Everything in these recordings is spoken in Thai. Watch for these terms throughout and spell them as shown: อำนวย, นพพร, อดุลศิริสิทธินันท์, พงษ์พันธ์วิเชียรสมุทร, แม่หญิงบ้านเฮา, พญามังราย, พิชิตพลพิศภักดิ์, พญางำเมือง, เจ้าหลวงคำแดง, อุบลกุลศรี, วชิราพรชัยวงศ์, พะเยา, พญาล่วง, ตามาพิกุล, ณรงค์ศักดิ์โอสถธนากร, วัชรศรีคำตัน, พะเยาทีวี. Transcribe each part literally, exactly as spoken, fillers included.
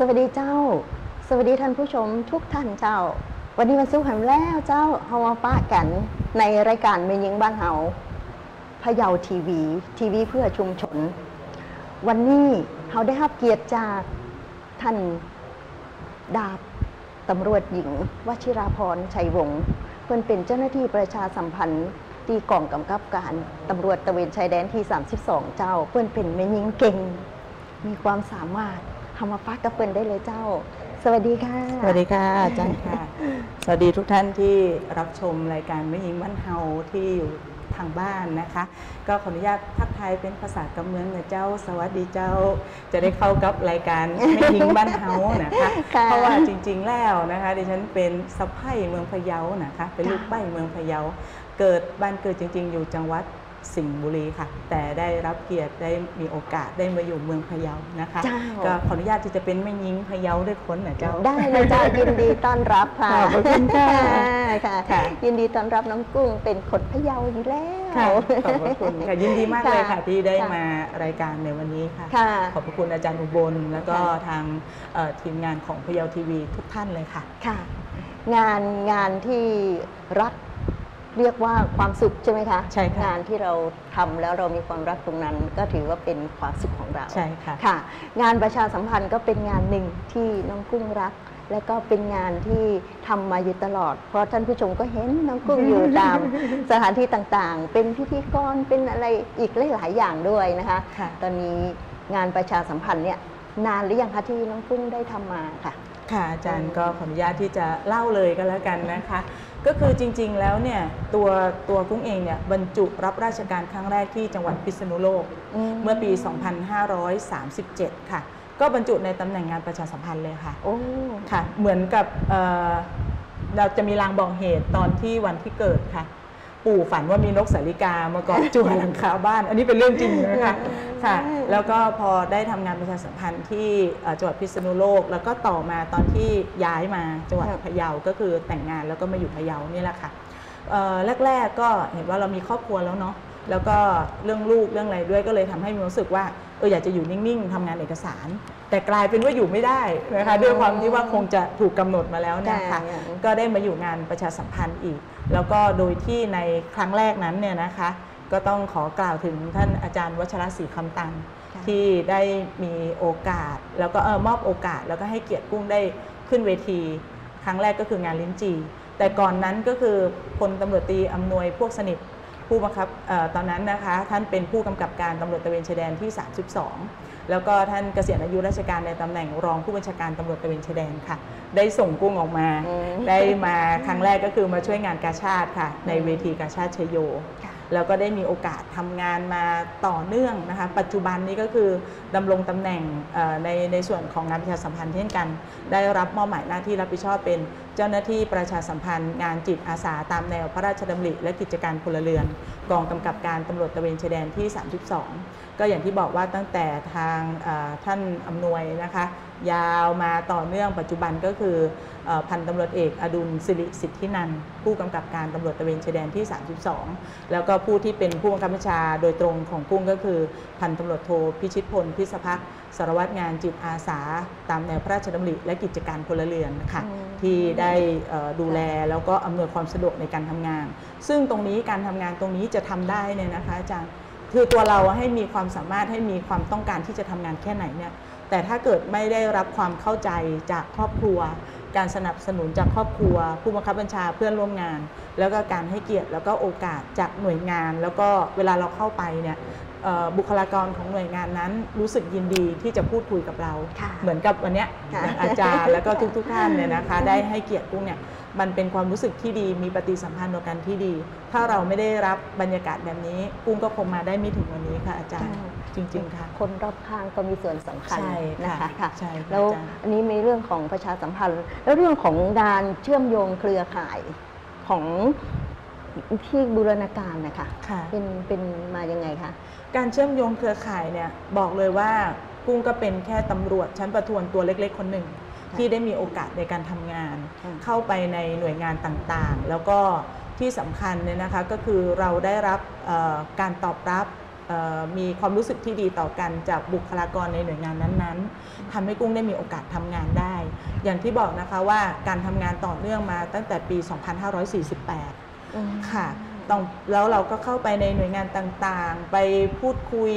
สวัสดีเจ้าสวัสดีท่านผู้ชมทุกท่านเจ้าวันนี้วันศุกร์แห่งแล้วเจ้าเฮามาปะกันในรายการแม่หญิงบ้านเฮาพะเยาทีวีทีวีเพื่อชุมชนวันนี้เฮาได้รับเกียรติจากท่านดาบตำรวจหญิงวชิราพรชัยวงศ์เพื่อนเป็นเจ้าหน้าที่ประชาสัมพันธ์ที่กองกำกับการตำรวจตระเวนชายแดนที่สามสิบสองเจ้าเพื่อนเป็นแม่หญิงเก่งมีความสามารถทำมาฟักกระเปิลได้เลยเจ้าสวัสดีค่ะสวัสดีค่ะอาจารย์ค่ะสวัสดีทุกท่านที่รับชมรายการแม่หญิงบ้านเฮาที่อยู่ทางบ้านนะคะก็ขออนุญาตทักทายเป็นภาษากำเมืองนะเจ้าสวัสดีเจ้าจะได้เข้ากับรายการแม่หญิงบ้านเฮานะคะเพราะว่าจริงๆแล้วนะคะดิฉันเป็นสะใภ้เมืองพะเยานะคะเป็นลูกใบ้เมืองพะเยาเกิดบ้านเกิดจริงๆอยู่จังหวัดสิงห์บุรีค่ะแต่ได้รับเกียรติได้มีโอกาสได้มาอยู่เมืองพะเยานะคะก็ขออนุญาตที่จะเป็นแม่หญิงพะเยาด้วยคนนะเจ้าได้เลยเจ้ายินดีต้อนรับค่ะขอบคุณค่ะค่ะยินดีต้อนรับน้องกุ้งเป็นคนพะเยาอยู่แล้วขอบคุณค่ะยินดีมากเลยค่ะที่ได้มารายการในวันนี้ค่ะขอบคุณอาจารย์อุบลแล้วก็ทางทีมงานของพะเยาทีวีทุกท่านเลยค่ะค่ะงานงานที่รักเรียกว่าความสุขใช่ไหมคะใช่ค่ะงานที่เราทำแล้วเรามีความรักตรงนั้นก็ถือว่าเป็นความสุขของเราใช่ค่ะค่ะงานประชาสัมพันธ์ก็เป็นงานหนึ่งที่น้องกุ้งรักและก็เป็นงานที่ทำมาอยู่ตลอดเพราะท่านผู้ชมก็เห็นน้องกุ้งอยู่ตามสถานที่ต่างๆเป็นพิธีกรเป็นอะไรอีกหลายๆอย่างด้วยนะคะตอนนี้งานประชาสัมพันธ์เนี่ยนานหรือยังคะที่น้องกุ้งได้ทำมาค่ะค่ะอาจารย์ก็ขออนุญาตที่จะเล่าเลยก็แล้วกันนะคะก็คือจริงๆแล้วเนี่ยตัวตัวกุ้งเองเนี่ยบรรจุรับราชการครั้งแรกที่จังหวัดพิษณุโลกเมื่อปี สองพันห้าร้อยสามสิบเจ็ด ค่ะก็บรรจุในตำแหน่งงานประชาสัมพันธ์เลยค่ะโอ้ค่ะเหมือนกับเราจะมีลางบอกเหตุตอนที่วันที่เกิดค่ะปู่ฝันว่ามีนกสาลิกามาเกาะจั่วหลังคาบ้านอันนี้เป็นเรื่องจริงนะคะค่ะแล้วก็พอได้ทำงานประชาสัมพันธ์ที่จังหวัดพิษณุโลกแล้วก็ต่อมาตอนที่ย้ายมาจังหวัดพะเยาก็คือแต่งงานแล้วก็มาอยู่พะเยานี่แหละค่ะแรกๆก็เห็นว่าเรามีครอบครัวแล้วเนาะแล้วก็เรื่องลูกเรื่องอะไรด้วยก็เลยทำให้มีรู้สึกว่าเอออยากจะอยู่นิ่งๆทำงานเอกสารแต่กลายเป็นว่าอยู่ไม่ได้นะคะด้วยความที่ว่าคงจะถูกกำหนดมาแล้วเนี่ยค่ะก็ได้มาอยู่งานประชาสัมพันธ์อีกแล้วก็โดยที่ในครั้งแรกนั้นเนี่ยนะคะก็ต้องขอกล่าวถึงท่านอาจารย์วัชรศรีคำตันที่ได้มีโอกาสแล้วก็เออมอบโอกาสแล้วก็ให้เกียรติกุ้งได้ขึ้นเวทีครั้งแรกก็คืองานลิ้นจี่แต่ก่อนนั้นก็คือพลตำรวจตรีอำนวยพวกสนิทผู้บังคับตอนนั้นนะคะท่านเป็นผู้กำกับการตำรวจตระเวนชายแดนที่สามสิบสองแล้วก็ท่านเกษียณอายุราชการในตำแหน่งรองผู้บัญชาการตำรวจตระเวนชายแดนค่ะได้ส่งกุ้งออกมาได้มาครั้งแรกก็คือมาช่วยงานกาชาติค่ะในเวทีกาชาติชโยแล้วก็ได้มีโอกาสทำงานมาต่อเนื่องนะคะปัจจุบันนี้ก็คือดำรงตำแหน่งในในส่วนของงานประชาสัมพันธ์เช่นกันได้รับมอบหมายหน้าที่รับผิดชอบเป็นเจ้าหน้าที่ประชาสัมพันธ์งานจิตอาสาตามแนวพระราชดำริและกิจการพลเรือนกองกำกับการตำรวจตระเวนชายแดนที่สามสิบสองก็อย่างที่บอกว่าตั้งแต่ทางท่านอำนวยนะคะยาวมาต่อเนื่องปัจจุบันก็คือพันตำรวจเอกอดุลศิริสิทธินันท์ผู้กำกับการตำรวจตระเวนชายแดนที่สามสิบสองแล้วก็ผู้ที่เป็นผู้บังคับบัญชาโดยตรงของกุ้งก็คือพันตำรวจโทพิชิตพลพิศภักดิ์สารวัตรงานจิตอาสาตามแนวพระราชดำริและกิจการพลเรือนค่ะที่ได้ดูแลแล้วก็อำนวยความสะดวกในการทำงานซึ่งตรงนี้การทำงานตรงนี้จะทำได้เนี่ยนะคะอาจารย์คือตัวเราให้มีความสามารถให้มีความต้องการที่จะทำงานแค่ไหนเนี่ยแต่ถ้าเกิดไม่ได้รับความเข้าใจจากครอบครัวการสนับสนุนจากครอบครัวผู้บังคับบัญชาเพื่อนร่วมงานแล้วก็การให้เกียรติแล้วก็โอกาสจากหน่วยงานแล้วก็เวลาเราเข้าไปเนี่ยบุคลากรของหน่วยงานนั้นรู้สึกยินดีที่จะพูดคุยกับเราเหมือนกับวันนี้อาจารย์แล้วก็ทุกๆท่านเนี่ยนะคะได้ให้เกียรติพวกเนี่ยมันเป็นความรู้สึกที่ดีมีปฏิสัมพันธ์ต่อกันที่ดีถ้าเราไม่ได้รับบรรยากาศแบบนี้กุ้งก็คงมาได้ไม่ถึงวันนี้ค่ะอาจารย์จริงๆค่ะคนรอบข้างก็มีส่วนสำคัญนะคะค่ะแล้วอันนี้มีเรื่องของประชาสัมพันธ์แล้วเรื่องของการเชื่อมโยงเครือข่ายของที่บูรณาการนะคะเป็นเป็นมายังไงคะการเชื่อมโยงเครือข่ายเนี่ยบอกเลยว่ากุ้งก็เป็นแค่ตำรวจชั้นประทวนตัวเล็กๆคนหนึ่งที่ได้มีโอกาสในการทำงานเข้าไปในหน่วยงานต่างๆแล้วก็ที่สำคัญเนี่ยนะคะก็คือเราได้รับการตอบรับ มีความรู้สึกที่ดีต่อกันจากบุคลากรในหน่วยงานนั้นๆทำให้กุ้งได้มีโอกาสทำงานได้อย่างที่บอกนะคะว่าการทำงานต่อเนื่องมาตั้งแต่ปีสองพันห้าร้อยสี่สิบแปดค่ะแล้วเราก็เข้าไปในหน่วยงานต่างๆไปพูดคุย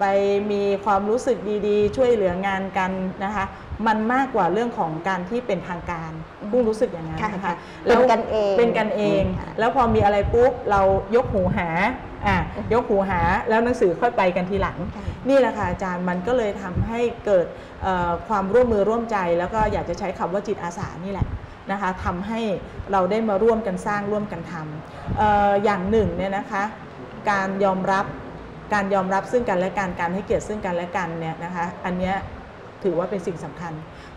ไปมีความรู้สึกดีๆช่วยเหลืองานกันนะคะมันมากกว่าเรื่องของการที่เป็นทางการกุ้งรู้สึกอย่างนั้นนะคะเป็นกันเองเป็นกันเองแล้วพอมีอะไรปุ๊บเรายกหูหาอ่ะยกหูหาแล้วหนังสือค่อยไปกันทีหลังนี่แหละค่ะอาจารย์มันก็เลยทำให้เกิดความร่วมมือร่วมใจแล้วก็อยากจะใช้คำว่าจิตอาสานี่แหละนะคะทำให้เราได้มาร่วมกันสร้างร่วมกันทำ เอ่อ อย่างหนึ่งเนี่ยนะคะการยอมรับการยอมรับซึ่งกันและกันการให้เกียรติซึ่งกันและกันเนี่ยนะคะอันเนี้ยถือว่าเป็นสิ่งสำคัญ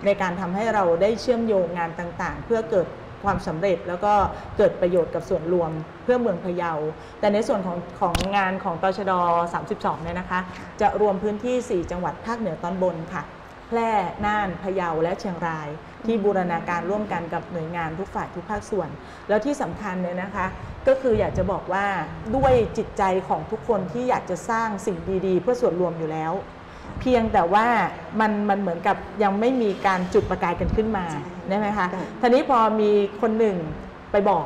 ในการทำให้เราได้เชื่อมโยงงานต่างๆเพื่อเกิดความสำเร็จแล้วก็เกิดประโยชน์กับส่วนรวมเพื่อเมืองพะเยาแต่ในส่วนของของงานของตชดสามสิบสองเนี่ยนะคะจะรวมพื้นที่สี่จังหวัดภาคเหนือตอนบนค่ะแพร่น่านพะเยาและเชียงรายที่บูรณาการร่วมกันกับหน่วยงานทุกฝ่ายทุกภาคส่วนแล้วที่สำคัญเนี่ยนะคะก็คืออยากจะบอกว่าด้วยจิตใจของทุกคนที่อยากจะสร้างสิ่งดีๆเพื่อส่วนรวมอยู่แล้วเพียงแต่ว่ามันมันเหมือนกับยังไม่มีการจุดประกายกันขึ้นมาใช่ไหมคะทีนี้พอมีคนหนึ่งไปบอก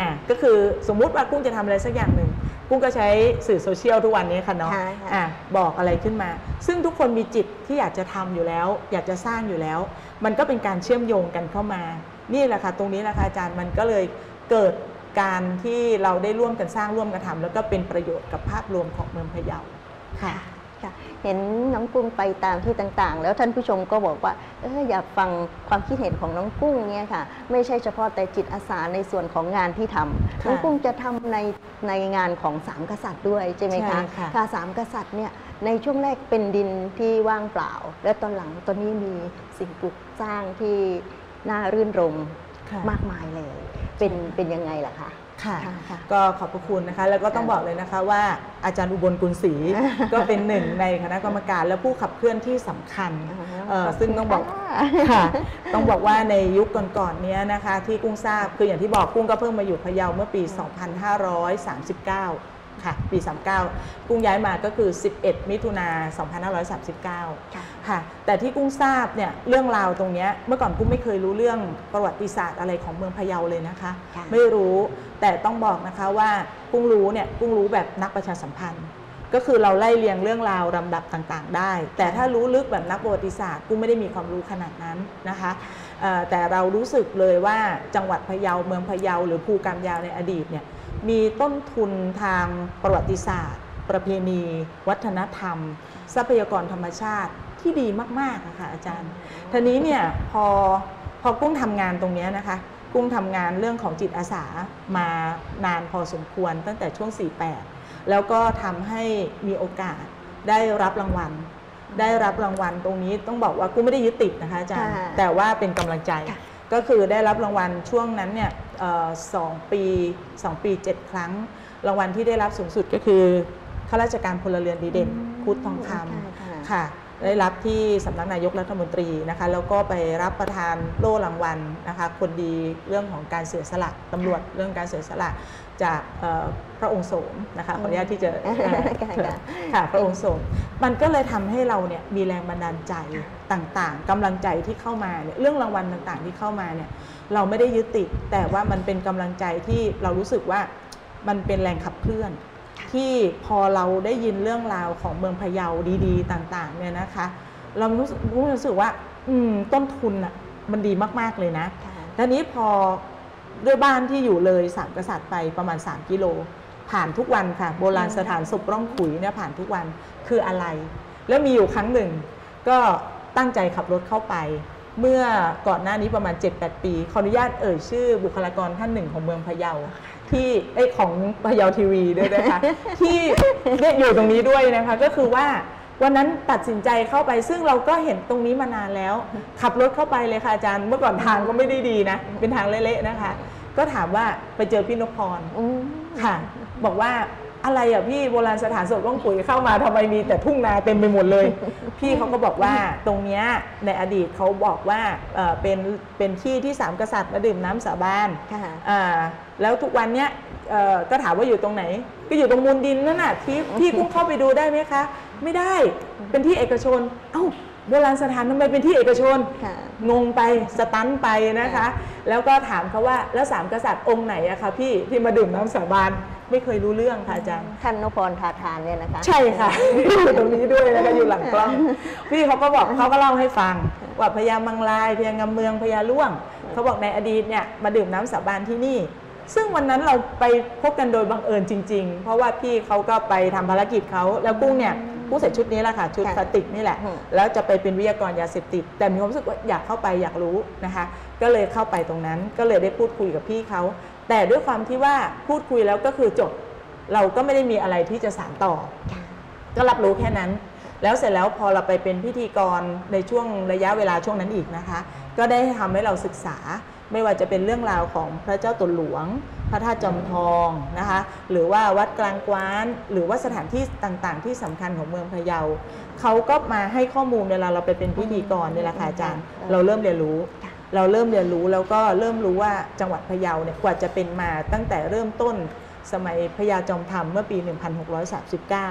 อ่ะก็คือสมมุติว่ากุ้งจะทำอะไรสักอย่างหนึ่งกุ้งก็ใช้สื่อโซเชียลทุกวันนี้ค่ะเนาะอ่ะบอกอะไรขึ้นมาซึ่งทุกคนมีจิตที่อยากจะทำอยู่แล้วอยากจะสร้างอยู่แล้วมันก็เป็นการเชื่อมโยงกันเข้ามานี่แหละค่ะตรงนี้แหละค่ะอาจารย์มันก็เลยเกิดการที่เราได้ร่วมกันสร้างร่วมกันทำแล้วก็เป็นประโยชน์กับภาพรวมของเมืองพะเยาค่ะเห็นน้องกุ้งไปตามที่ต่างๆแล้วท่านผู้ชมก็บอกว่าเอออยากฟังความคิดเห็นของน้องกุ้งเนี่ยค่ะไม่ใช่เฉพาะแต่จิตอาสาในส่วนของงานที่ทำน้องกุ้งจะทำในในงานของสามกษัตริย์ด้วยใช่ไหมคะค่ะสามกษัตริย์เนี่ยในช่วงแรกเป็นดินที่ว่างเปล่าและตอนหลังตอนนี้มีสิ่งปลูกสร้างที่น่ารื่นรมมากมายเลยเป็นเป็นยังไงล่ะคะค่ะก็ขอบพระคุณนะคะแล้วก็ต้องบอกเลยนะคะว่าอาจารย์อุบลกุลศรีก็เป็นหนึ่งในคณะกรรมการและผู้ขับเคลื่อนที่สำคัญซึ่งต้องบอกค่ะต้องบอกว่าในยุคก่อนๆนี้นะคะที่กุ้งทราบคืออย่างที่บอกกุ้งก็เพิ่งมาอยู่พะเยาเมื่อปี สองพันห้าร้อยสามสิบเก้า ค่ะปีสามสิบเก้ากุ้งย้ายมาก็คือสิบเอ็ดมิถุนายนสองพันห้าร้อยสามสิบเก้าค่ะแต่ที่กุ้งทราบเนี่ยเรื่องราวตรงนี้เมื่อก่อนกุ้งไม่เคยรู้เรื่องประวัติศาสตร์อะไรของเมืองพะเยาเลยนะคะไม่รู้แต่ต้องบอกนะคะว่ากุ้งรู้เนี่ยกุ้งรู้แบบนักประชาสัมพันธ์ก็คือเราไล่เรียงเรื่องราวลำดับต่างๆได้แต่ถ้ารู้ลึกแบบนักประวัติศาสตร์กุ้งไม่ได้มีความรู้ขนาดนั้นนะคะแต่เรารู้สึกเลยว่าจังหวัดพะเยาเมืองพะเยาหรือภูกามยาวในอดีตเนี่ยมีต้นทุนทางประวัติศาสตร์ประเพณีวัฒนธรรมทรัพยากรธรรมชาติที่ดีมากๆนะคะอาจารย์ทีนี้เนี่ยพอพอกุ้งทำงานตรงนี้นะคะกุ้งทำงานเรื่องของจิตอาสามานานพอสมควรตั้งแต่ช่วงสี่สิบแปดแล้วก็ทำให้มีโอกาสได้รับรางวัลได้รับรางวัลตรงนี้ต้องบอกว่ากุ้งไม่ได้ยึดติดนะคะอาจารย์แต่ว่าเป็นกำลังใจก็คือได้รับรางวัลช่วงนั้นเนี่ยสองปีสองปีเจ็ดครั้งรางวัลที่ได้รับสูงสุดก็คือข้าราชการพลเรือนดีเด่นคุดทองคำค่ะได้รับที่สำนักนายกรัฐมนตรีนะคะแล้วก็ไปรับประทานโล่รางวัลนะคะคนดีเรื่องของการเสียสละตำรวจเรื่องการเสียสละจากพระองค์โสมนะคะขออนุญาตที่จะค่ะพระองค์โสมมันก็เลยทำให้เราเนี่ยมีแรงบันดาลใจต่างๆกำลังใจที่เข้ามาเนี่ยเรื่องรางวัลต่างๆที่เข้ามาเนี่ยเราไม่ได้ยึดติดแต่ว่ามันเป็นกำลังใจที่เรารู้สึกว่ามันเป็นแรงขับเคลื่อนที่พอเราได้ยินเรื่องราวของเมืองพะเยาดีๆต่างๆเนี่ยนะคะเรารู้สึกรู้สึกว่าอืมต้นทุนอ่ะมันดีมากๆเลยนะทีนี้พอด้วยบ้านที่อยู่เลยสามกษัตริย์ไปประมาณสามกิโลผ่านทุกวันค่ะโบราณสถานศพร่องขุยเนี่ยผ่านทุกวันคืออะไรแล้วมีอยู่ครั้งหนึ่งก็ตั้งใจขับรถเข้าไปเมื่อก่อนหน้านี้ประมาณ เจ็ดแปด ปีขออนุญาตเอ่ยชื่อบุคลากรท่านหนึ่งของเมืองพะเยาที่ไอของพะเยาทีวีด้วยนะคะที่ได้อยู่ตรงนี้ด้วยนะคะก็คือว่าวันนั้นตัดสินใจเข้าไปซึ่งเราก็เห็นตรงนี้มานานแล้วขับรถเข้าไปเลยค่ะอาจารย์เมื่อก่อนทางก็ไม่ได้ดีนะเป็นทางเละๆนะคะก็ถามว่าไปเจอพี่นพพรค่ะบอกว่าอะไรอ่ะพี่โบราณสถานศพร่องขุยเข้ามาทำไมมีแต่ทุ่งนาเต็มไปหมดเลยพี่เขาก็บอกว่าตรงเนี้ยในอดีตเขาบอกว่าเออเป็นเป็นที่ที่สามกษัตริย์มาดื่มน้ำสาบานแล้วทุกวันเนี้ย ก็ถามว่าอยู่ตรงไหนก็อยู่ตรงมูลดินนั่นน่ะที่ที่กุ้งเข้าไปดูได้ไหมคะไม่ได้เป็นที่เอกชนเอ้าโบราณสถานทำไมเป็นที่เอกชนงงไปสตันไปนะคะแล้วก็ถามเขาว่าแล้วสามกษัตริย์องค์ไหนอะคะพี่ที่มาดื่มน้ำสาบานไม่เคยรู้เรื่องค่ะอาจารย์ท่านนพพรทาทานเนี่ยนะคะใช่ค่ะอยู่ตรงนี้ด้วยนะคะอยู่หลังกล้องพี่เขาก็บอกเขาก็เล่าให้ฟังว่าพญามังรายพญางำเมืองพญาล่วงเขาบอกในอดีตเนี่ยมาดื่มน้ำสาบานที่นี่ซึ่งวันนั้นเราไปพบกันโดยบังเอิญจริงๆเพราะว่าพี่เขาก็ไปทำภารกิจเขาแล้วกุ้งเนี่ยกุ้งใส่ชุดนี้แหละค่ะชุดพลาสติกนี่แหละแล้วจะไปเป็นวิทยากรยาเสพติดแต่มีความรู้สึกว่าอยากเข้าไปอยากรู้นะคะก็เลยเข้าไปตรงนั้นก็เลยได้พูดคุยกับพี่เขาแต่ด้วยความที่ว่าพูดคุยแล้วก็คือจบเราก็ไม่ได้มีอะไรที่จะสานต่อก็รับรู้แค่นั้นแล้วเสร็จแล้วพอเราไปเป็นพิธีกรในช่วงระยะเวลาช่วงนั้นอีกนะคะก็ได้ทำให้เราศึกษาไม่ว่าจะเป็นเรื่องราวของพระเจ้าตนหลวงพระธาตุจอมทองนะคะหรือว่าวัดกลางกว้านหรือว่าสถานที่ต่างๆที่สำคัญของเมืองพะเยาเขาก็มาให้ข้อมูลเวลาเราไปเป็นพิธีกรเนี่ยแหละค่ะอาจารย์เราเริ่มเรียนรู้เราเริ่มเรียนรู้แล้วก็เริ่มรู้ว่าจังหวัดพะเยาเนี่ยกว่าจะเป็นมาตั้งแต่เริ่มต้นสมัยพญาจอมธรรมเมื่อปีหนึ่งพันหกร้อยสามสิบเก้า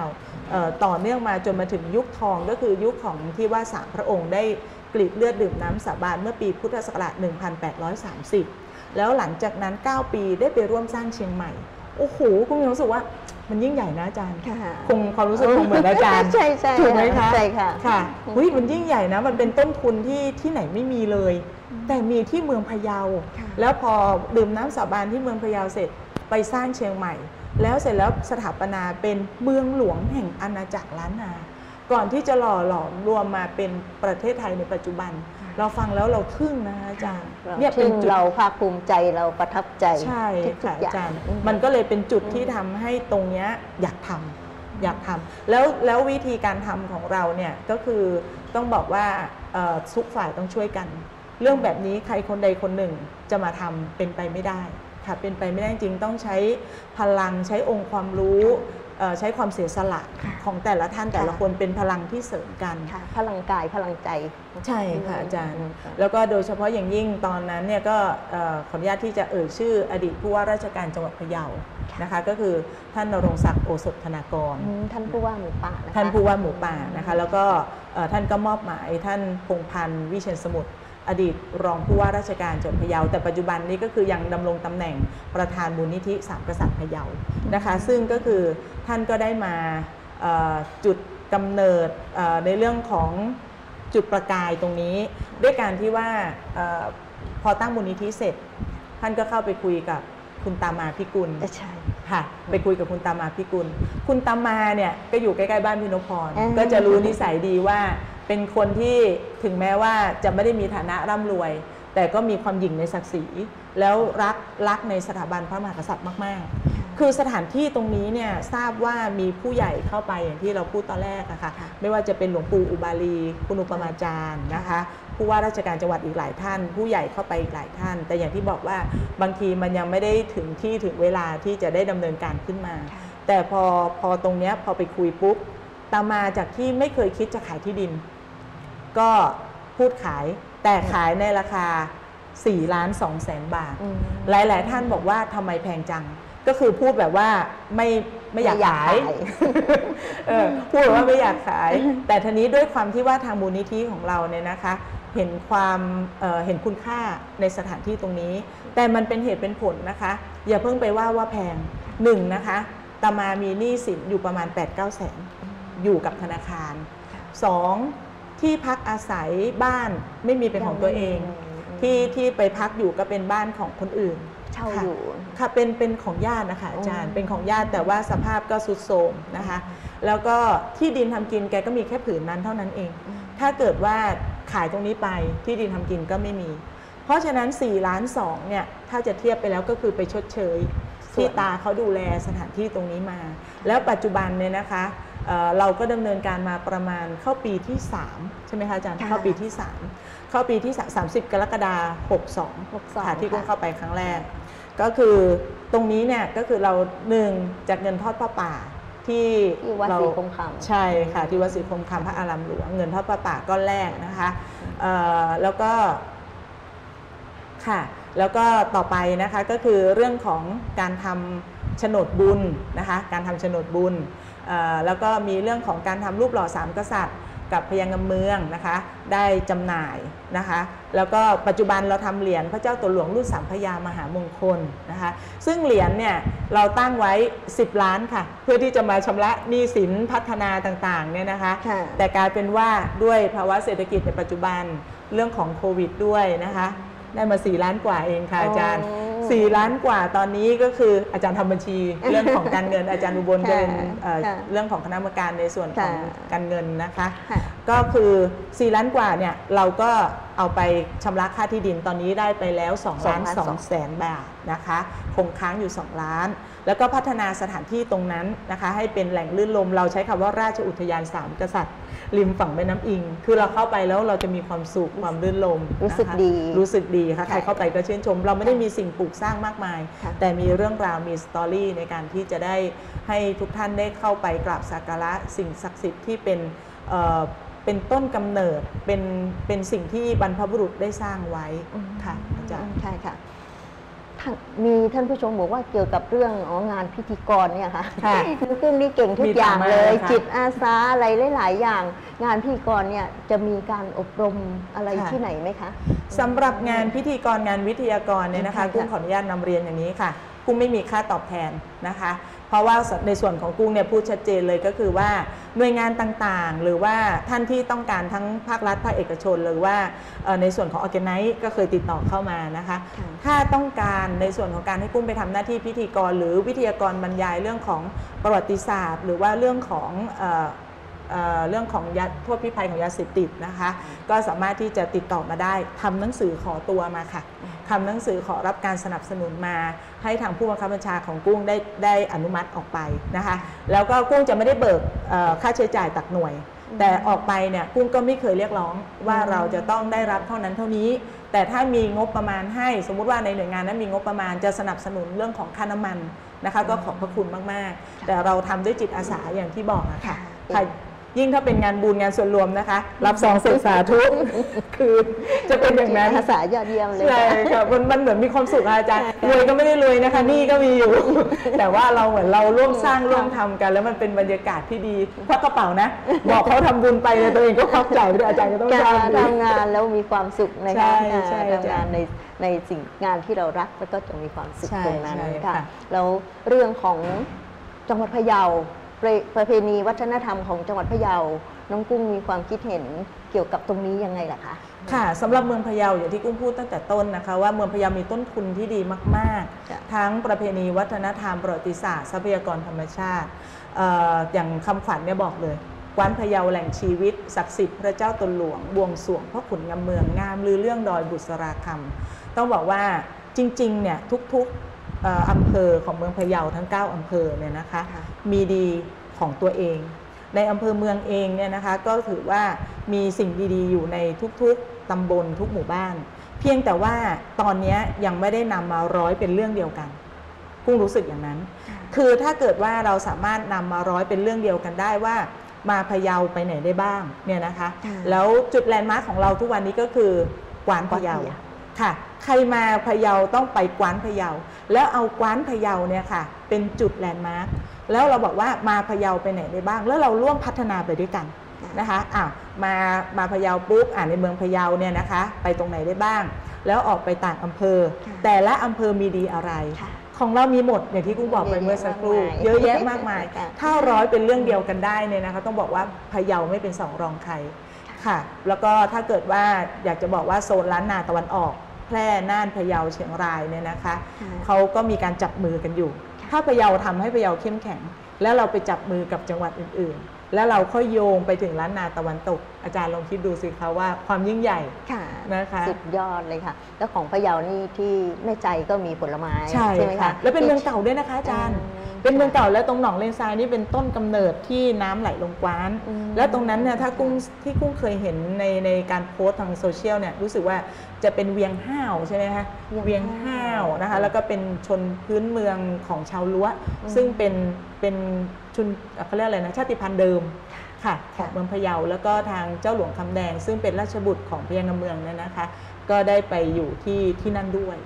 ต่อเนื่องมาจนมาถึงยุคทองก็คือยุคของที่ว่าสามพระองค์ได้กรีดเลือดดื่มน้ำสาบานเมื่อปีพุทธศักราชหนึ่งพันแปดร้อยสามสิบแล้วหลังจากนั้นเก้าปีได้ไปร่วมสร้างเชียงใหม่โอ้โหคุณมีรู้สึกว่ามันยิ่งใหญ่นะอาจารย์คงความรู้สึกคงเหมือนอาจารย์ใช่ใช่ถูกไหมคะใช่ค่ะค่ะเฮ้ยมันยิ่งใหญ่นะมันเป็นต้นทุนที่ที่ไหนไม่มีเลยแต่มีที่เมืองพะเยาแล้วพอดื่มน้ำสาบานที่เมืองพะเยาเสร็จไปสร้างเชียงใหม่แล้วเสร็จแล้วสถาปนาเป็นเมืองหลวงแห่งอาณาจักรล้านนาก่อนที่จะหล่อหลอมรวมมาเป็นประเทศไทยในปัจจุบันเราฟังแล้วเราทึ่งนะคะอาจารย์เนี่ยเป็นจุดเราภาคภูมิใจเราประทับใจใช่ค่ะอาจารย์มันก็เลยเป็นจุดที่ทำให้ตรงเนี้ยอยากทำอยากทำแล้วแล้ววิธีการทำของเราเนี่ยก็คือต้องบอกว่าทุกฝ่ายต้องช่วยกันเรื่องแบบนี้ใครคนใดคนหนึ่งจะมาทำเป็นไปไม่ได้ค่ะเป็นไปไม่ได้จริงต้องใช้พลังใช้องค์ความรู้ใช้ความเสียสละของแต่ละท่านแต่ละคนเป็นพลังที่เสริมกันพลังกายพลังใจใช่ค่ะอาจารย์แล้วก็โดยเฉพาะอย่างยิ่งตอนนั้นเนี่ยก็ขออนุญาตที่จะเอ่ยชื่ออดีตผู้ว่าราชการจังหวัดพะเยานะคะก็คือท่านณรงค์ศักดิ์โอสถธนากรท่านผู้ว่าหมู่ป่าท่านผู้ว่าหมู่ป่านะคะแล้วก็ท่านก็มอบหมายท่านพงษ์พันธ์วิเชียรสมุทรอดีตรองผู้ว่าราชการจังหวัดพะเยาแต่ปัจจุบันนี้ก็คือยังดำรงตำแหน่งประธานมูลนิธิสามกษัตริย์พะเยานะคะซึ่งก็คือท่านก็ได้มาจุดกำเนิดในเรื่องของจุดประกายตรงนี้ด้วยการที่ว่าพอตั้งมูลนิธิเสร็จท่านก็เข้าไปคุยกับคุณตามาพิกุลใช่ค่ะไปคุยกับคุณตามาพิกุลคุณตามาเนี่ยก็อยู่ใกล้ๆบ้านพี่นพพรก็จะรู้นิสัยดีว่าเป็นคนที่ถึงแม้ว่าจะไม่ได้มีฐานะร่ำรวยแต่ก็มีความหยิ่งในศักดิ์ศรีแล้วรักรักในสถาบันพระมหากษัตริย์มากๆคือสถานที่ตรงนี้เนี่ยทราบว่ามีผู้ใหญ่เข้าไปอย่างที่เราพูดตอนแรกอะค่ะไม่ว่าจะเป็นหลวงปู่อุบาลีคุณอุปมาจารย์นะคะผู้ว่าราชการจังหวัดอีกหลายท่านผู้ใหญ่เข้าไปอีกหลายท่านแต่อย่างที่บอกว่าบางทีมันยังไม่ได้ถึงที่ถึงเวลาที่จะได้ดำเนินการขึ้นมาแต่พอพอตรงเนี้ยพอไปคุยปุ๊บตามมาจากที่ไม่เคยคิดจะขายที่ดินก็พูดขายแต่ขายในราคาสี่ล้านสองแสนบาทหลายๆท่านบอกว่าทำไมแพงจังก็คือพูดแบบว่าไม่ไม่อยากขายพูดว่าไม่อยากขายแต่ทีนี้ด้วยความที่ว่าทางมูลนิธิของเราเนี่ยนะคะเห็นความเห็นคุณค่าในสถานที่ตรงนี้แต่มันเป็นเหตุเป็นผลนะคะอย่าเพิ่งไปว่าว่าแพงหนึ่งนะคะตามามีหนี้สินอยู่ประมาณ แปดเก้าแสนอยู่กับธนาคารสองที่พักอาศัยบ้านไม่มีเป็นของตัวเองที่ที่ไปพักอยู่ก็เป็นบ้านของคนอื่นเช่าอยู่ค่ะเป็นเป็นของญาตินะคะอาจารย์เป็นของญาติแต่ว่าสภาพก็ทรุดโทรมนะคะแล้วก็ที่ดินทำกินแกก็มีแค่ผืนนั้นเท่านั้นเองถ้าเกิดว่าขายตรงนี้ไปที่ดินทำกินก็ไม่มีเพราะฉะนั้นสี่ล้านสองเนี่ยถ้าจะเทียบไปแล้วก็คือไปชดเชยที่ตาเขาดูแลสถานที่ตรงนี้มาแล้วปัจจุบันเนี่ยนะคะเราก็ดำเนินการมาประมาณเข้าปีที่สามใช่ไหมคะอาจารย์เข้าปีที่สามเข้าปีที่สามสิบกรกฎาคมหกสองค่ะที่กุ้งเข้าไปครั้งแรกก็คือตรงนี้เนี่ยก็คือเราหนึ่งจากเงินทอดผ้าป่าที่วัดศรีคมคำใช่ค่ะที่วัดศรีคมคำพระอารามหลวงเงินทอดผ้าป่าก้อนแรกนะคะแล้วก็ค่ะแล้วก็ต่อไปนะคะก็คือเรื่องของการทำ โฉนดบุญนะคะการทำโฉนดบุญแล้วก็มีเรื่องของการทำรูปหล่อสามกษัตริย์กับพญางามเมืองนะคะได้จำหน่ายนะคะแล้วก็ปัจจุบันเราทำเหรียญพระเจ้าตัวหลวงรุ่นสามพญามหามงคลนะคะซึ่งเหรียญเนี่ยเราตั้งไว้สิบล้านค่ะเพื่อที่จะมาชำระหนี้สินพัฒนาต่างๆเนี่ยนะคะแต่กลายเป็นว่าด้วยภาวะเศรษฐกิจในปัจจุบันเรื่องของโควิดด้วยนะคะได้มาสี่ล้านกว่าเองค่ะอาจารย์สี่ล้านกว่าตอนนี้ก็คืออาจารย์ทำบัญชีเรื่องของการเงินอาจารย์อุบลจะเป็นเรื่องของคณะกรรมการในส่วนของการเงินนะคะก็คือสี่ล้านกว่าเนี่ยเราก็เอาไปชำระค่าที่ดินตอนนี้ได้ไปแล้วสองล้านสองแสนบาทนะคะคงค้างอยู่สองล้านแล้วก็พัฒนาสถานที่ตรงนั้นนะคะให้เป็นแหล่งลื่นลมเราใช้คำว่าราชอุทยานสามกษัตริย์ริมฝั่งแม่น้ำอิงคือเราเข้าไปแล้วเราจะมีความสุขความลื่นลมรู้สึกดีรู้สึกดีค่ะใครเข้าไปก็ชื่นชมเราไม่ได้มีสิ่งปลูกสร้างมากมายแต่มีเรื่องราวมีสตอรี่ในการที่จะได้ให้ทุกท่านได้เข้าไปกราบสักการะสิ่งศักดิ์สิทธิ์ที่เป็นเป็นต้นกำเนิดเป็นเป็นสิ่งที่บรรพบุรุษได้สร้างไว้ค่ะอาจารย์ใช่ค่ะมีท่านผู้ชมบอกว่าเกี่ยวกับเรื่องงานพิธีกรเนี่ยค่ะน้องกึ้งนี่เก่งทุกอย่างเลยจิตอาสาอะไรหลายๆอย่างงานพิธีกรเนี่ยจะมีการอบรมอะไรที่ไหนไหมคะสำหรับงานพิธีกรงานวิทยากรเนี่ยนะคะกึ้งขออนุญาตนำเรียนอย่างนี้ค่ะกึ้งไม่มีค่าตอบแทนนะคะเพราะว่าในส่วนของกึ้งเนี่ยพูดชัดเจนเลยก็คือว่าหน่วยงานต่างๆหรือว่าท่านที่ต้องการทั้งภาครัฐภาคเอกชนหรือว่าในส่วนของ Organize ก็เคยติดต่อเข้ามานะคะถ้าต้องการในส่วนของการให้กึ้งไปทำหน้าที่พิธีกรหรือวิทยากรบรรยายเรื่องของประวัติศาสตร์หรือว่าเรื่องของเรื่องของยาโทษพิภัยของยาเสพติดนะคะก็สามารถที่จะติดต่อมาได้ทำหนังสือขอตัวมาค่ะทำหนังสือขอรับการสนับสนุนมาให้ทางผู้บังคับบัญชาของกุ้งได้ได้อนุมัติออกไปนะคะแล้วก็กุ้งจะไม่ได้เบิกค่าใช้จ่ายตักหน่วยแต่ออกไปเนี่ยกุ้งก็ไม่เคยเรียกร้องว่าเราจะต้องได้รับเท่านั้นเท่านี้แต่ถ้ามีงบประมาณให้สมมุติว่าในหน่วยงานนั้นมีงบประมาณจะสนับสนุนเรื่องของค่าน้ำมันนะคะก็ขอบพระคุณมากๆแต่เราทำด้วยจิตอาสาอย่างที่บอกอะค่ะยิ่งถ้าเป็นงานบุญงานส่วนรวมนะคะรับซองเสกสาธุคือจะเป็นอย่างนั้นภาษายอดเยี่ยมเลยใช่ค่ะมันเหมือนมีความสุขอาจารย์รวยก็ไม่ได้รวยนะคะนี่ก็มีอยู่แต่ว่าเราเหมือนเราร่วมสร้างร่วมทำกันแล้วมันเป็นบรรยากาศที่ดีควักกระเป๋านะบอกเขาทำบุญไปเลยตัวเองก็ควักจ่ายไปอาจารย์ก็ต้องทำงานแล้วมีความสุขในการทำงานในในสิ่งงานที่เรารักแล้วก็จะมีความสุขตรงนั้นค่ะแล้วเรื่องของจังหวัดพะเยาประเพณีวัฒนธรรมของจังหวัดพะเยาน้องกุ้งมีความคิดเห็นเกี่ยวกับตรงนี้ยังไงล่ะคะค่ะสำหรับเมืองพะเยาอย่างที่กุ้งพูดตั้งแต่ต้นนะคะว่าเมืองพะเยามีต้นทุนที่ดีมากๆทั้งประเพณีวัฒนธรรมประวัติศาสตร์ทรัพยากรธรรมชาติ อ, อย่างคำขวัญเนี่ยบอกเลยกว้านพะเยาแหล่งชีวิตศักดิ์สิทธิ์พระเจ้าตนหลวงบวงสรวงพ่อขุนงามเมืองงามลือเรื่องดอยบุษราคำต้องบอกว่าจริงๆเนี่ยทุกๆอำเภอของเมืองพะเยาทั้งเก้าอำเภอเนี่ยนะคะมีดีของตัวเองในอำเภอเมืองเองเนี่ยนะคะก็ถือว่ามีสิ่งดีๆอยู่ในทุกๆตำบลทุกหมู่บ้านเพียงแต่ว่าตอนนี้ยังไม่ได้นำมาร้อยเป็นเรื่องเดียวกันกุ้งรู้สึกอย่างนั้นคือถ้าเกิดว่าเราสามารถนำมาร้อยเป็นเรื่องเดียวกันได้ว่ามาพะเยาไปไหนได้บ้างเนี่ยนะคะแล้วจุดแลนด์มาร์คของเราทุกวันนี้ก็คือกวานพะเยาค่ะใครมาพะเยาต้องไปกว้านพะเยาแล้วเอากว้านพะเยาเนี่ยค่ะเป็นจุดแลนด์มาร์คแล้วเราบอกว่ามาพะเยาไปไหนได้บ้างแล้วเราร่วมพัฒนาไปด้วยกันนะคะอ้าวมามาพะเยาปุ๊บอ่าในเมืองพะเยาเนี่ยนะคะไปตรงไหนได้บ้างแล้วออกไปต่างอำเภอแต่ละอำเภอมีดีอะไรของเรามีหมดอย่างที่กุ้งบอกไปเมื่อสักครู่เยอะแยะมากมายถ้าร้อยเป็นเรื่องเดียวกันได้เนี่ยนะคะต้องบอกว่าพะเยาไม่เป็นสองรองใครค่ะแล้วก็ถ้าเกิดว่าอยากจะบอกว่าโซนล้านนาตะวันออกแพร่น่านพะเยาเชียงรายเนี่ยนะคะเขาก็มีการจับมือกันอยู่ถ้าพะเยาทำให้พะเยาเข้มแข็งแล้วเราไปจับมือกับจังหวัดอื่นๆแล้วเราค่อยโยงไปถึงล้านนาตะวันตกอาจารย์ลองคิดดูสิคะว่าความยิ่งใหญ่นะคะสุดยอดเลยค่ะแล้วของพะเยานี่ที่แม่ใจก็มีผลไม้ใช่ไหมคะแล้วเป็นเมืองเก่าด้วยนะคะอาจารย์เป็นเมืองเก่าแล้วตรงหนองเลนทรายนี่เป็นต้นกำเนิดที่น้ำไหลลงกว้านแล้วตรงนั้นเนี่ยถ้ากุ้งที่กุ้งเคยเห็นในในการโพสทางโซเชียลเนี่ยรู้สึกว่าจะเป็นเวียงห้าวใช่ไหมคะเวียงห้าวนะคะแล้วก็เป็นชนพื้นเมืองของชาวล้วซึ่งเป็นเป็นชนเขาเรียกอะไรนะชาติพันธุ์เดิมค่ะของเมืองพะเยาแล้วก็ทางเจ้าหลวงคำแดงซึ่งเป็นราชบุตรของพญางามเมืองเนี่ยนะคะ ก็ได้ไปอยู่ที่ที่นั่นด้วย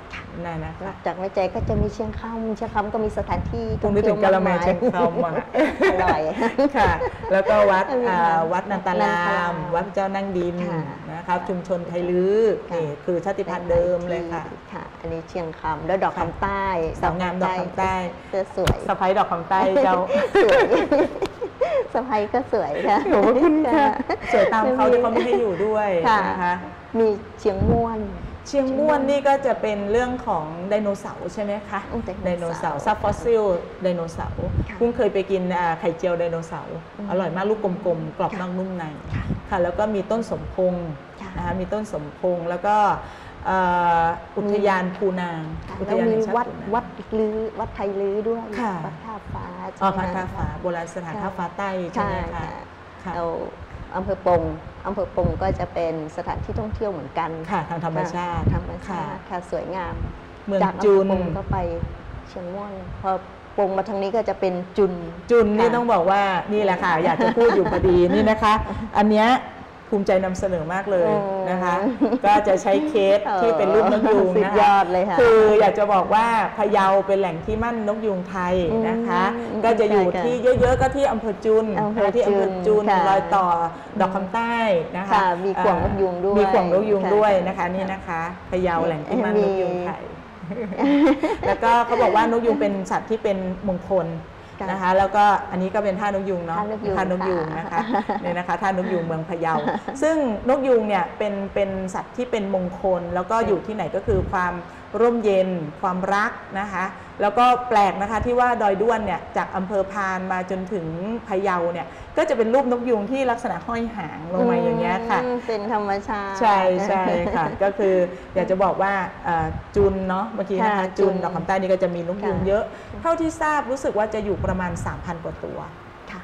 นะนะหลังจากแม่ใจก็จะมีเชียงคำเชียงคำก็มีสถานที่ตรงนี้เป็นกะละแมเชียงคำมาอร่อยค่ะแล้วก็วัดวัดนันตารามวัดเจ้านั่งดินนะครับชุมชนไทยลื้อคือชาติพันธุ์เดิมเลยค่ะค่ะอันนี้เชียงคำแล้วดอกคำใต้สาวงามดอกคำใต้สวยสะพายดอกคำใต้เจ้าสวยสะพายก็สวยค่ะขอบคุณค่ะสวยตามเขาที่เขาไม่ให้อยู่ด้วยนะคะมีเชียงม่วนเชียงม่วนนี่ก็จะเป็นเรื่องของไดโนเสาร์ใช่ไหมคะไดโนเสาร์ซาฟอสซิลไดโนเสาร์คุณเคยไปกินไข่เจียวไดโนเสาร์อร่อยมากลูกกลมๆกรอบนอกนุ่มในค่ะแล้วก็มีต้นสมพงษ์นะคะมีต้นสมพงษ์แล้วก็อุทยานภูนางอุทยานวัดวัดลือวัดไทยลือด้วยวัดท่าฟ้าอ๋อวัดท่าฟ้าโบราณสถานท่าฟ้าใต้ใช่ไหมคะเราอำเภอปงอำเภอปงก็จะเป็นสถานที่ท่องเที่ยวเหมือนกันค่ะทางธรรมชาติธรรมชาติค่ะสวยงามเมืองจุนก็ไปเชียงม่วนพอปงมาทางนี้ก็จะเป็นจุนจุนนี่ต้องบอกว่านี่แหละค่ะอยากจะพูดอยู่พอดีนี่นะคะอันเนี้ยภูมิใจนำเสนอมากเลยนะคะก็จะใช้เคสที่เป็นรูปนกยูงนะคะคืออยากจะบอกว่าพะเยาเป็นแหล่งที่มั่นนกยูงไทยนะคะก็จะอยู่ที่เยอะๆก็ที่อำเภอจุนที่อำเภอจุนรอยต่อดอกคำใต้นะคะมีขวงนกยูงด้วยมีขวงนกยูงด้วยนะคะนี่นะคะพะเยาแหล่งที่มั่นนกยูงไทยแล้วก็เขาบอกว่านกยูงเป็นสัตว์ที่เป็นมงคลนะคะแล้วก็อันนี้ก็เป็นท่านกยูงเนาะท่านกยูงนะคะเนี่ยนะคะท่านกยูงเมืองพะเยาซึ่งนกยูงเนี่ยเป็นเป็นสัตว์ที่เป็นมงคลแล้วก็อยู่ที่ไหนก็คือความร่มเย็นความรักนะคะแล้วก็แปลกนะคะที่ว่าดอยด้วนเนี่ยจากอำเภอพานมาจนถึงพะเยาเนี่ยก็จะเป็นรูปนกยูงที่ลักษณะห้อยหางลงมาอย่างเงี้ยค่ะเป็นธรรมชาติใช่ใช่ค่ะก็คืออยากจะบอกว่าจุนเนาะเมื่อกี้นะคะจุนดอกคำใต้นี่ก็จะมีนกยูงเยอะเท่าที่ทราบรู้สึกว่าจะอยู่ประมาณ สามพัน กว่าตัวค่ะ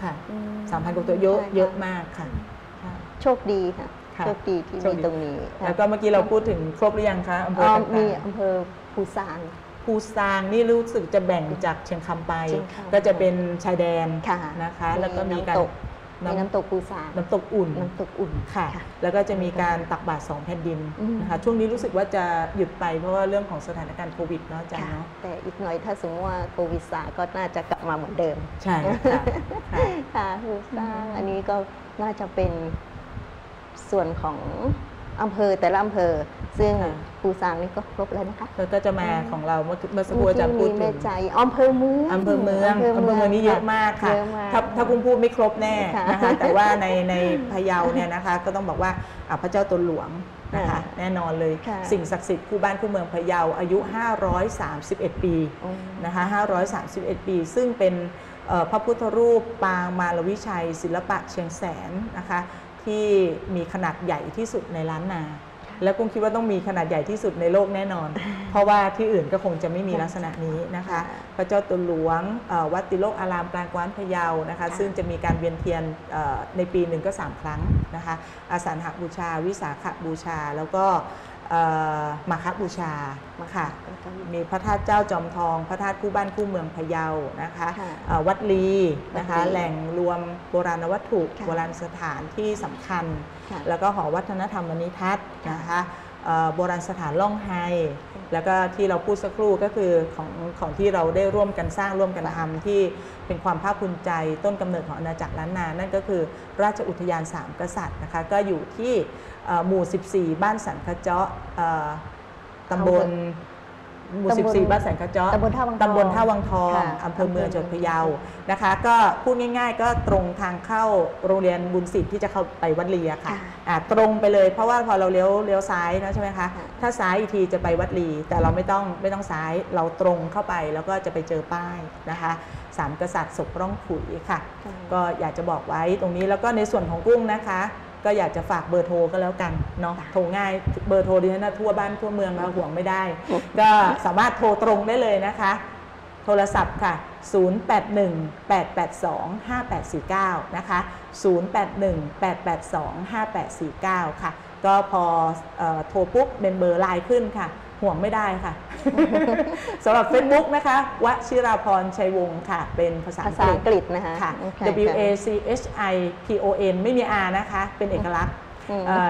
ค่ะ สามพัน กว่าตัวเยอะเยอะมากค่ะโชคดีค่ะโชคดีที่มีตรงนี้แล้วก็เมื่อกี้เราพูดถึงครบหรือยังคะอำเภอต่างๆมีอำเภอภูซางภูซางนี่รู้สึกจะแบ่งจากเชียงคำไปก็จะเป็นชายแดนนะคะแล้วก็มีการน้ำตกภูซางน้ำตกอุ่นน้ำตกอุ่นค่ะแล้วก็จะมีการตักบาตรสองแผ่นดินนะคะช่วงนี้รู้สึกว่าจะหยุดไปเพราะว่าเรื่องของสถานการณ์โควิดเนาะจังเนาะแต่อีกหน่อยถ้าสมมติว่าโควิดซาก็น่าจะกลับมาเหมือนเดิมใช่ค่ะภูซางอันนี้ก็น่าจะเป็นส่วนของอำเภอแต่ละอำเภอซึ่งภูซางนี่ก็ครบแล้วนะคะแล้วก็จะมาของเราเมื่อสักครู่อาจารย์พูดถึงอำเภอเมืองอำเภอเมืองอำเภอเมืองนี่เยอะมากค่ะถ้าคุณพูดไม่ครบแน่นะคะแต่ว่าในในพะเยาเนี่ยนะคะก็ต้องบอกว่าพระเจ้าตนหลวงนะคะแน่นอนเลยสิ่งศักดิ์สิทธิ์คู่บ้านคู่เมืองพะเยาอายุห้าร้อยสามสิบเอ็ดปีนะคะห้าร้อยสามสิบเอ็ดปีซึ่งเป็นพระพุทธรูปปางมารวิชัยศิลปะเชียงแสนนะคะที่มีขนาดใหญ่ที่สุดในล้านนาและกุ้งคิดว่าต้องมีขนาดใหญ่ที่สุดในโลกแน่นอนเพราะว่าที่อื่นก็คงจะไม่มีลักษณะนี้นะคะพระเจ้าตนหลวงวัดติโลกอารามกลางกว้านพะเยานะคะซึ่งจะมีการเวียนเทียนในปีหนึ่งก็สามครั้งนะคะอาสาฬหบูชาวิสาขบูชาแล้วก็มาฆบูชาค่ะมีพระธาตุเจ้าจอมทองพระธาตุคู่บ้านคู่เมืองพะเยานะคะวัดลีนะคะแหล่งรวมโบราณวัตถุโบราณสถานที่สำคัญแล้วก็หอวัฒนธรรมวณิทัศน์นะคะโบราณสถานล่องไฮแล้วก็ที่เราพูดสักครู่ก็คือของของที่เราได้ร่วมกันสร้างร่วมกันทำที่เป็นความภาคภูมิใจต้นกำเนิดของอาณาจักรล้านนานั่นก็คือราชอุทยานสามกษัตริย์นะคะก็อยู่ที่หมู่สิบสี่บ้านสันคเจาะตำบลหมู่สิบสี่บ้านสันคเจาะตำบลท่าวังทองอำเภอเมืองจังหวัดพะเยานะคะก็พูดง่ายๆก็ตรงทางเข้าโรงเรียนบุญศิษย์ที่จะเข้าไปวัดลีค่ะตรงไปเลยเพราะว่าพอเราเลี้ยวเลี้ยวซ้ายนะใช่ไหมคะถ้าซ้ายอีกทีจะไปวัดลีแต่เราไม่ต้องไม่ต้องซ้ายเราตรงเข้าไปแล้วก็จะไปเจอป้ายนะคะสามกษัตริย์ศพร่องขุยค่ะก็อยากจะบอกไว้ตรงนี้แล้วก็ในส่วนของกุ้งนะคะก็อยากจะฝากเบอร์โทรก็แล้วกันเนาะโทรง่ายเบอร์โทรดิฉันทั่วบ้านทั่วเมืองมาห่วงไม่ได้ก็สามารถโทรตรงได้เลยนะคะโทรศัพท์ค่ะศูนย์ แปด หนึ่ง แปด แปด สอง ห้า แปด สี่ เก้านะคะศูนย์ แปด หนึ่ง แปด แปด สอง ห้า แปด สี่ เก้าค่ะก็พอโทรปุ๊บเป็นเบอร์ไลน์ขึ้นค่ะห่วงไม่ได้ค่ะสำหรับ Facebook นะคะวชิราพรชัยวงศ์ค่ะเป็นภาษาอังกฤษนะคะ W A C H I P O N ไม่มี R นะคะเป็นเอกลักษณ์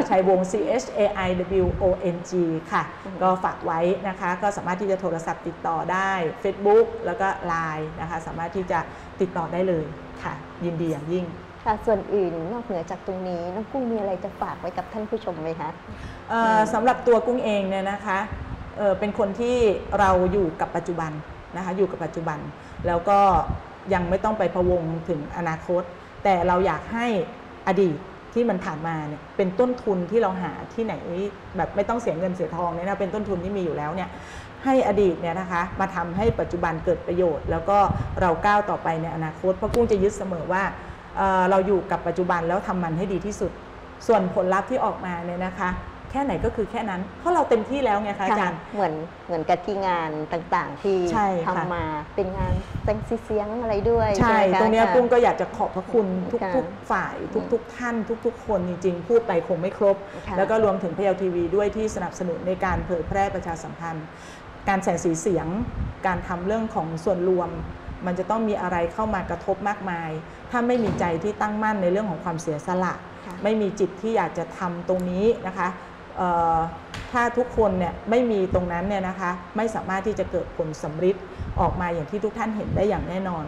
ชัยวงศ์ ซี เอช เอ ไอ ดับเบิลยู โอ เอ็น จี ค่ะก็ฝากไว้นะคะก็สามารถที่จะโทรศัพท์ติดต่อได้ Facebook แล้วก็ ไลน์ นะคะสามารถที่จะติดต่อได้เลยค่ะยินดีอย่างยิ่งค่ะส่วนอื่นนอกเหนือจากตรงนี้น้องกุ้งมีอะไรจะฝากไว้กับท่านผู้ชมไหมคะสำหรับตัวกุ้งเองเนี่ยนะคะ เอ่อ เป็นคนที่เราอยู่กับปัจจุบันนะคะอยู่กับปัจจุบันแล้วก็ยังไม่ต้องไปพะวงถึงอนาคตแต่เราอยากให้อดีตที่มันผ่านมาเนี่ยเป็นต้นทุนที่เราหาที่ไหนแบบไม่ต้องเสียเงินเสียทองเนี่ยนะเป็นต้นทุนที่มีอยู่แล้วเนี่ยให้อดีตเนี่ยนะคะมาทำให้ปัจจุบันเกิดประโยชน์แล้วก็เราก้าวต่อไปในอนาคตเพราะกุ้งจะยึดเสมอว่าเราอยู่กับปัจจุบันแล้วทำมันให้ดีที่สุดส่วนผลลัพธ์ที่ออกมาเนี่ยนะคะแค่ไหนก็คือแค่นั้นเพราะเราเต็มที่แล้วไงคะอาจารย์เหมือนเหมือนกับที่งานต่างๆที่ทำมาเป็นงานแซงซีเซียงอะไรด้วยใช่ตรงนี้กุ้งก็อยากจะขอบพระคุณทุกๆฝ่ายทุกๆท่านทุกๆคนจริงๆพูดไปคงไม่ครบแล้วก็รวมถึงพยาวทีวีด้วยที่สนับสนุนในการเผยแพร่ประชาสัมพันธ์การแสงสีเสียงการทำเรื่องของส่วนรวมมันจะต้องมีอะไรเข้ามากระทบมากมายถ้าไม่มีใจที่ตั้งมั่นในเรื่องของความเสียสละไม่มีจิตที่อยากจะทำตรงนี้นะคะถ้าทุกคนเนี่ยไม่มีตรงนั้นเนี่ยนะคะไม่สามารถที่จะเกิดผลสำลิดออกมาอย่างที่ทุกท่านเห็นได้อย่างแน่นอน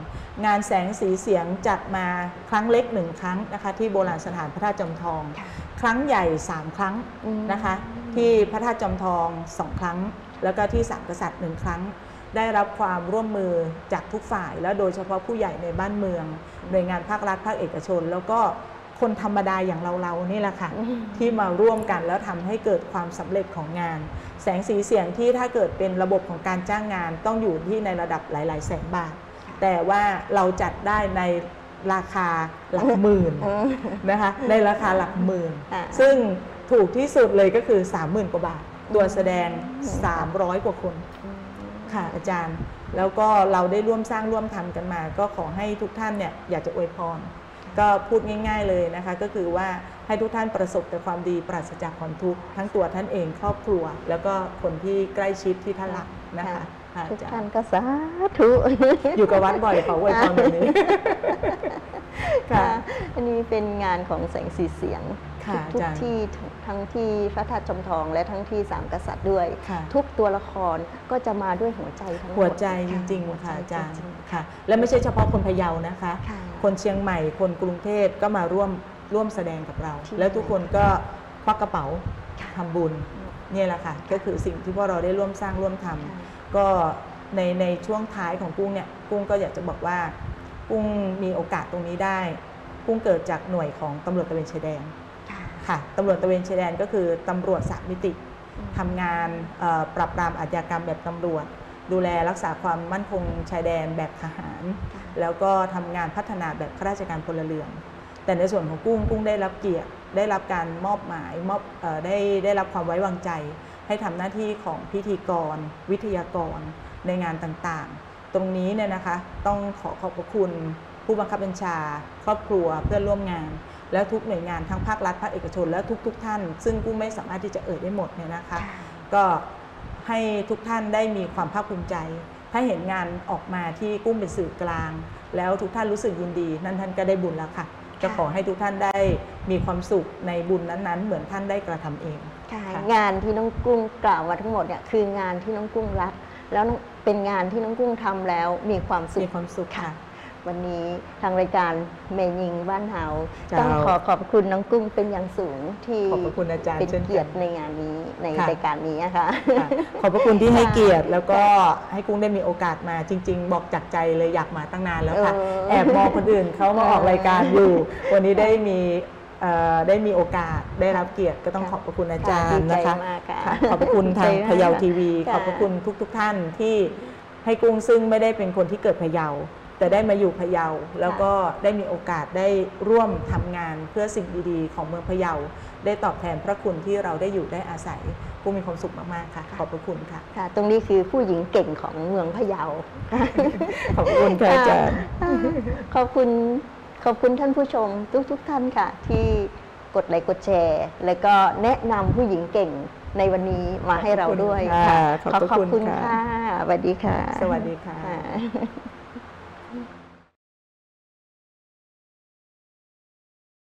งานแสงสีเสียงจัดมาครั้งเล็กหนึ่งครั้งนะคะที่โบราณสถานพระธาตุจอมทองครั้งใหญ่สามครั้งนะคะที่พระธาตุจอมทองสองครั้งแล้วก็ที่สามกษัตริย์หนึ่งครั้งได้รับความร่วมมือจากทุกฝ่ายและโดยเฉพาะผู้ใหญ่ในบ้านเมืองหน่วยงานภาครัฐภาคเอกชนแล้วก็คนธรรมดาอย่างเราเรานี่แหละค่ะที่มาร่วมกันแล้วทำให้เกิดความสำเร็จของงานแสงสีเสียงที่ถ้าเกิดเป็นระบบของการจ้างงานต้องอยู่ที่ในระดับหลายๆแสนบาทแต่ว่าเราจัดได้ในราคาหลักหมื่นนะคะในราคาหลักหมื่นซึ่งถูกที่สุดเลยก็คือ สามหมื่น กว่าบาทตัวแสดงสามร้อยกว่าคนค่ะอาจารย์แล้วก็เราได้ร่วมสร้างร่วมทำกันมาก็ขอให้ทุกท่านเนี่ยอยากจะอวยพรก็พูดง่ายๆเลยนะคะก็คือว่าให้ทุกท่านประสบแต่ความดีปราศจากความทุกข์ทั้งตัวท่านเองครอบครัวแล้วก็คนที่ใกล้ชิดที่ท่านรักนะคะทุกท่านก็สาธุอยู่กับวัดบ่อยเขาอวยพรแบบนี้ค่ะอันนี้เป็นงานของแสงสีเสียงทุกที่ทั้งที่พระธาตุจอมทองและทั้งที่สามกษัตริย์ด้วยทุกตัวละครก็จะมาด้วยหัวใจทั้งหมดหัวใจจริงๆค่ะอาจารย์ค่ะและไม่ใช่เฉพาะคนพะเยานะคะคนเชียงใหม่คนกรุงเทพก็มาร่วมร่วมแสดงกับเราแล้วทุกคนก็ควักกระเป๋าทำบุญนี่แหละค่ะก็คือสิ่งที่พวกเราได้ร่วมสร้างร่วมทำก็ในในช่วงท้ายของกุ้งเนี่ยกุ้งก็อยากจะบอกว่ากุ้งมีโอกาสตรงนี้ได้กุ้งเกิดจากหน่วยของตำรวจตระเวนชายแดนค่ะตำรวจตระเวนชายแดนก็คือตำรวจสามมิติทำงานปรับปรามอาชญากรรมแบบตำรวจดูแลรักษาความมั่นคงชายแดนแบบทหารแล้วก็ทำงานพัฒนาแบบข้าราชการพลเรือนแต่ในส่วนของกุ้งกุ้งได้รับเกียรติได้รับการมอบหมายมอบได้ได้รับความไว้วางใจให้ทำหน้าที่ของพิธีกรวิทยากรในงานต่างๆตรงนี้เนี่ยนะคะต้องขอขอบพระคุณผู้บังคับบัญชาครอบครัวเพื่อนร่วมงานและทุกหน่วยงานทั้งภาครัฐภาคเอกชนและทุกๆท่านซึ่งกูไม่สามารถที่จะเอ่ยได้หมดเนี่ยนะคะก็ให้ทุกท่านได้มีความภาคภูมิใจถ้าเห็นงานออกมาที่กุ้งเป็นสื่อกลางแล้วทุกท่านรู้สึกยินดีนั่นท่านก็ได้บุญแล้วค่ะจะขอให้ทุกท่านได้มีความสุขในบุญนั้นๆเหมือนท่านได้กระทำเองงานที่น้องกุ้งกล่าวมาทั้งหมดเนี่ยคืองานที่น้องกุ้งรักแล้วเป็นงานที่น้องกุ้งทำแล้วมีความสุขมีความสุขค่ะวันนี้ทางรายการแม่ยิงบ้านเฮาต้องขอขอบคุณน้องกุ้งเป็นอย่างสูงที่ขอบคุณอาจารย์เป็นเกียรติในงานนี้ในรายการนี้นะคะขอบพระคุณที่ให้เกียรติแล้วก็ให้กุ้งได้มีโอกาสมาจริงๆบอกจากใจเลยอยากมาตั้งนานแล้วค่ะแอบมองคนอื่นเขามาออกรายการอยู่วันนี้ได้มีได้มีโอกาสได้รับเกียรติก็ต้องขอบพระคุณอาจารย์นะคะขอบพระคุณทางพะเยาทีวีขอบพระคุณทุกๆท่านที่ให้กุ้งซึ่งไม่ได้เป็นคนที่เกิดพะเยาแต่ได้มาอยู่พะเยาแล้วก็ได้มีโอกาสได้ร่วมทำงานเพื่อสิ่งดีๆของเมืองพะเยาได้ตอบแทนพระคุณที่เราได้อยู่ได้อาศัยกูมีความสุขมากๆค่ะขอบพระคุณค่ะค่ะตรงนี้คือผู้หญิงเก่งของเมืองพะเยาขอบคุณค่ะอาจารย์ขอบคุณขอบคุณท่านผู้ชมทุกๆท่านค่ะที่กดไลค์กดแชร์แล้วก็แนะนำผู้หญิงเก่งในวันนี้มาให้เราด้วยค่ะขอบคุณค่ะสวัสดีค่ะสวัสดีค่ะ